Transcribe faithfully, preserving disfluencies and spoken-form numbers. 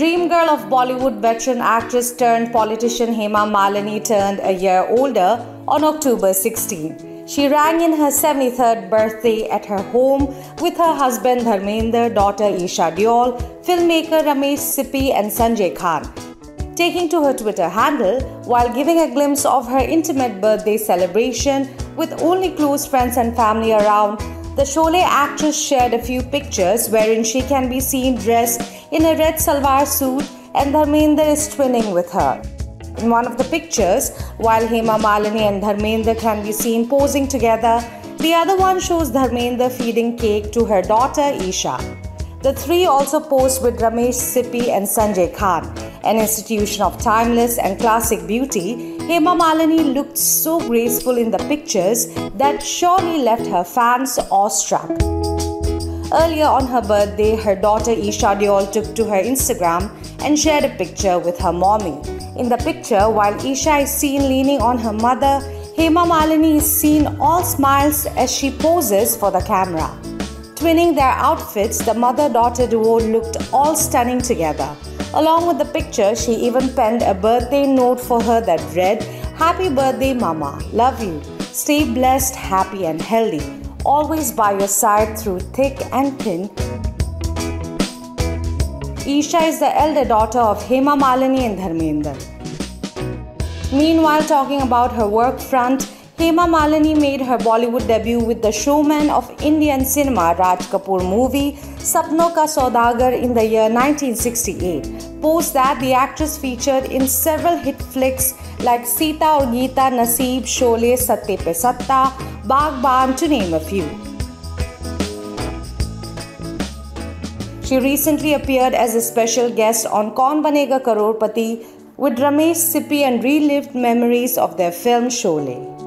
Dream girl of Bollywood veteran actress turned politician Hema Malini turned a year older on October sixteenth. She rang in her seventy-third birthday at her home with her husband Dharmendra, daughter Esha Deol, filmmaker Ramesh Sippy and Sanjay Khan. Taking to her Twitter handle while giving a glimpse of her intimate birthday celebration with only close friends and family around, the Sholay actress shared a few pictures wherein she can be seen dressed in a red salwar suit and Dharmendra is twinning with her. In one of the pictures, while Hema Malini and Dharmendra can be seen posing together, the other one shows Dharmendra feeding cake to her daughter Esha. The three also posed with Ramesh Sippy and Sanjay Khan. An institution of timeless and classic beauty, Hema Malini looked so graceful in the pictures that surely left her fans awestruck. Earlier on her birthday, her daughter Esha Deol took to her Instagram and shared a picture with her mommy. In the picture, while Esha is seen leaning on her mother, Hema Malini is seen all smiles as she poses for the camera. Twinning their outfits, the mother-daughter duo looked all stunning together. Along with the picture, she even penned a birthday note for her that read, "Happy birthday, Mama. Love you. Stay blessed, happy and healthy. Always by your side through thick and thin." Esha is the elder daughter of Hema Malini and Dharmendra. Meanwhile, talking about her work front, Hema Malini made her Bollywood debut with the showman of Indian cinema Raj Kapoor movie Sapno Ka Saudagar in the year nineteen sixty-eight. Post that, the actress featured in several hit flicks like Sita Aur Geeta, Naseeb, Sholay, Satte Pe Satta, Baghban, to name a few. She recently appeared as a special guest on Kaun Banega Crorepati with Ramesh Sippy and relived memories of their film Sholay.